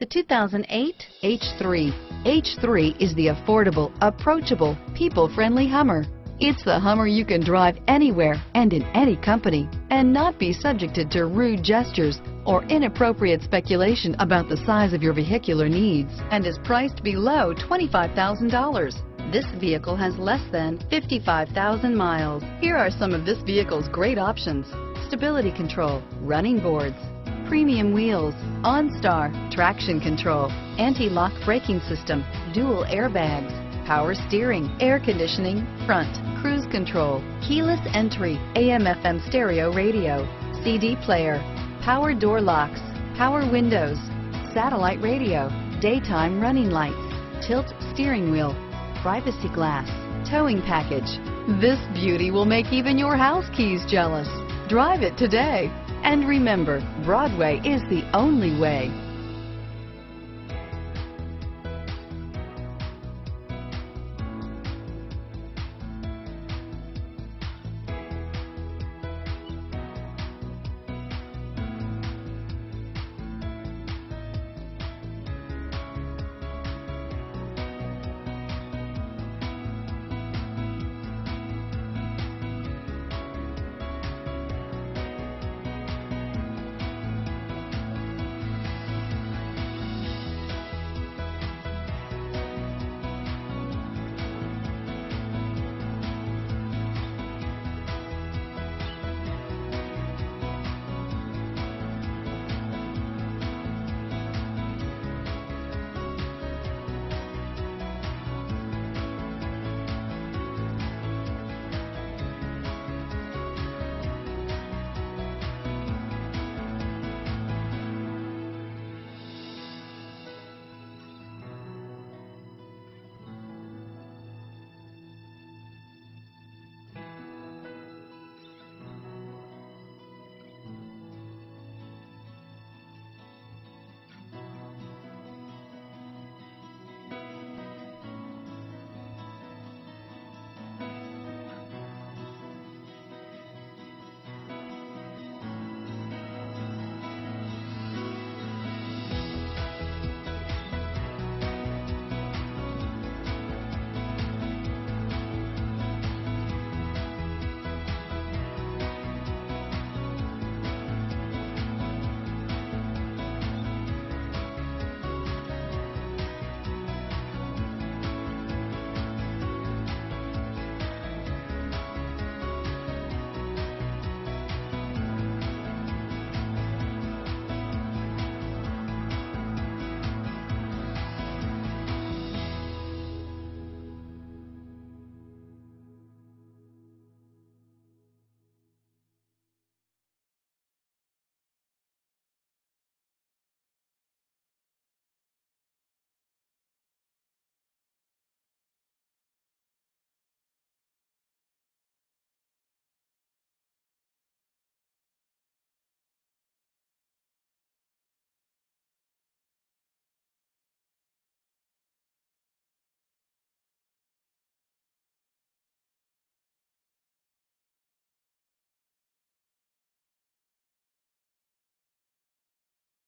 The 2008 H3. H3 is the affordable, approachable, people-friendly Hummer. It's the Hummer you can drive anywhere and in any company and not be subjected to rude gestures or inappropriate speculation about the size of your vehicular needs, and is priced below $25,000. This vehicle has less than 55,000 miles. Here are some of this vehicle's great options: stability control, running boards, premium wheels, OnStar, traction control, anti-lock braking system, dual airbags, power steering, air conditioning, front, cruise control, keyless entry, AM/FM stereo radio, CD player, power door locks, power windows, satellite radio, daytime running lights, tilt steering wheel, privacy glass, towing package. This beauty will make even your house keys jealous. Drive it today. And remember, Broadway is the only way.